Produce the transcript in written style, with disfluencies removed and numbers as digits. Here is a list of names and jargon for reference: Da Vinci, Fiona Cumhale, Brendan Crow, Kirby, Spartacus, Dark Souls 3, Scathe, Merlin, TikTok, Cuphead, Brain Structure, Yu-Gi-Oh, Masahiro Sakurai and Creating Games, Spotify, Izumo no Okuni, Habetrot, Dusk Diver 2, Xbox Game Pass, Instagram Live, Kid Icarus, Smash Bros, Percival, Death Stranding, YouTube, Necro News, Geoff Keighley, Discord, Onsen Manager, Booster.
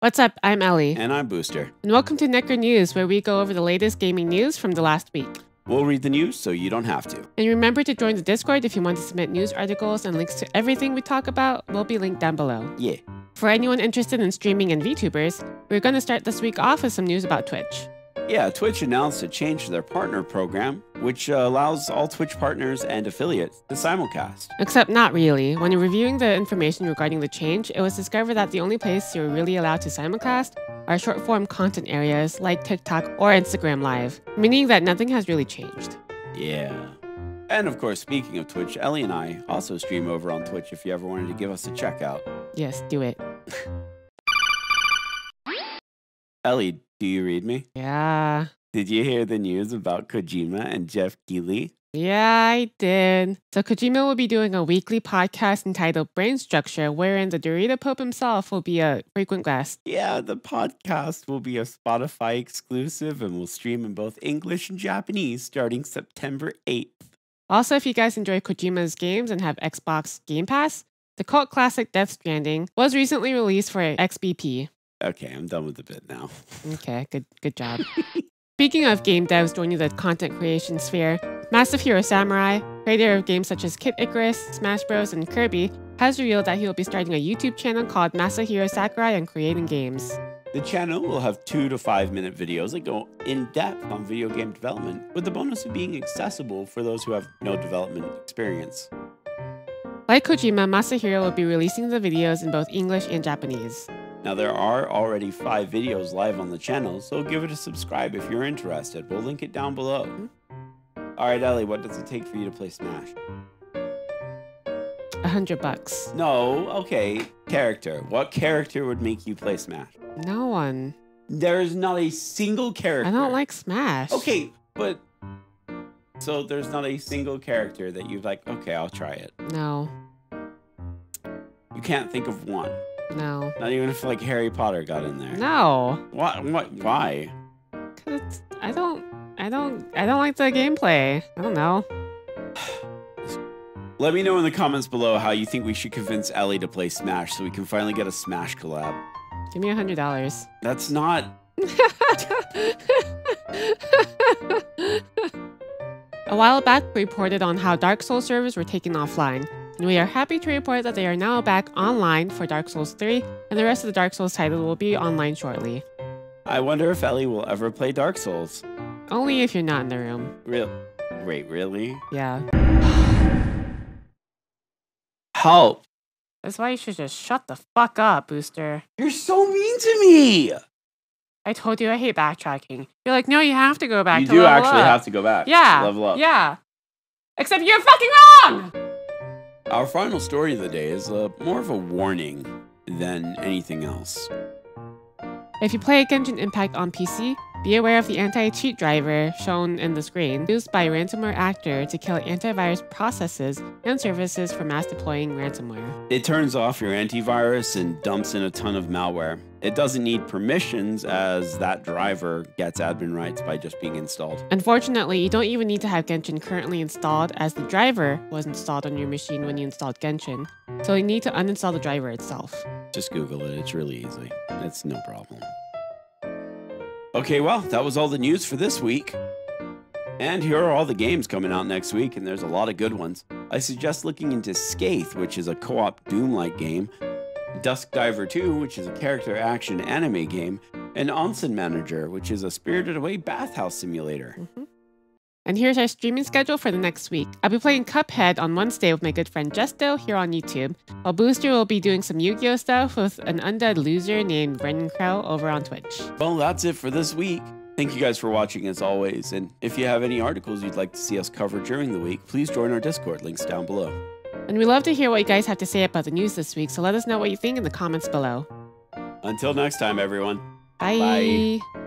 What's up? I'm Ellie. And I'm Booster. And welcome to Necro News, where we go over the latest gaming news from the last week. We'll read the news so you don't have to. And remember to join the Discord if you want to submit news articles, and links to everything we talk about will be linked down below. Yeah. For anyone interested in streaming and VTubers, we're going to start this week off with some news about Twitch. Yeah, Twitch announced a change to their partner program, which allows all Twitch partners and affiliates to simulcast. Except not really. When reviewing the information regarding the change, it was discovered that the only place you're really allowed to simulcast are short-form content areas like TikTok or Instagram Live, meaning that nothing has really changed. Yeah. And of course, speaking of Twitch, Ellie and I also stream over on Twitch if you ever wanted to give us a checkout. Yes, do it. Ellie, do you read me? Yeah. Did you hear the news about Kojima and Geoff Keighley? Yeah, I did. So Kojima will be doing a weekly podcast entitled Brain Structure, wherein the Dorito Pope himself will be a frequent guest. Yeah, the podcast will be a Spotify exclusive and will stream in both English and Japanese starting September 8th. Also, if you guys enjoy Kojima's games and have Xbox Game Pass, the cult classic Death Stranding was recently released for XBP. Okay, I'm done with the bit now. Okay, good job. Speaking of game devs joining the content creation sphere, Masahiro Sakurai, creator of games such as Kid Icarus, Smash Bros, and Kirby, has revealed that he will be starting a YouTube channel called Masahiro Sakurai and Creating Games. The channel will have 2 to 5 minute videos that go in depth on video game development, with the bonus of being accessible for those who have no development experience. Like Kojima, Masahiro will be releasing the videos in both English and Japanese. Now, there are already 5 videos live on the channel, so give it a subscribe if you're interested. We'll link it down below. Alright, Ellie, what does it take for you to play Smash? $100. No, okay. Character. What character would make you play Smash? No one. There is not a single character. I don't like Smash. Okay, but... So there's not a single character that you'd like, okay, I'll try it. No. You can't think of one. No. Not even if, like, Harry Potter got in there. No. What? Why? Because it's... I don't like the gameplay. I don't know. Let me know in the comments below how you think we should convince Ellie to play Smash so we can finally get a Smash collab. Give me $100. That's not... A while back, we reported on how Dark Souls servers were taken offline. And we are happy to report that they are now back online for Dark Souls 3, and the rest of the Dark Souls title will be online shortly. I wonder if Ellie will ever play Dark Souls. Only if you're not in the room. Wait, really? Yeah. Help! That's why you should just shut the fuck up, Booster. You're so mean to me! I told you I hate backtracking. You're like, no, you have to go back. You do actually have to go back. Yeah. Level up. Yeah. Except you're fucking wrong! Our final story of the day is more of a warning than anything else. If you play Genshin Impact on PC, be aware of the anti-cheat driver shown in the screen used by ransomware actor to kill antivirus processes and services for mass deploying ransomware. It turns off your antivirus and dumps in a ton of malware. It doesn't need permissions, as that driver gets admin rights by just being installed. Unfortunately, you don't even need to have Genshin currently installed, as the driver was installed on your machine when you installed Genshin, so you need to uninstall the driver itself. Just Google it, it's really easy. It's no problem. Okay, well, that was all the news for this week. And here are all the games coming out next week, and there's a lot of good ones. I suggest looking into Scathe, which is a co-op Doom-like game, Dusk Diver 2, which is a character action anime game, and Onsen Manager, which is a spirited away bathhouse simulator. And here's our streaming schedule for the next week. I'll be playing Cuphead on Wednesday with my good friend Jesto here on YouTube, while Booster will be doing some Yu-Gi-Oh stuff with an undead loser named Brendan Crow over on Twitch. Well, that's it for this week. Thank you guys for watching as always, and if you have any articles you'd like to see us cover during the week, please join our Discord, links down below. And we love to hear what you guys have to say about the news this week, so let us know what you think in the comments below. Until next time, everyone. Bye. Bye.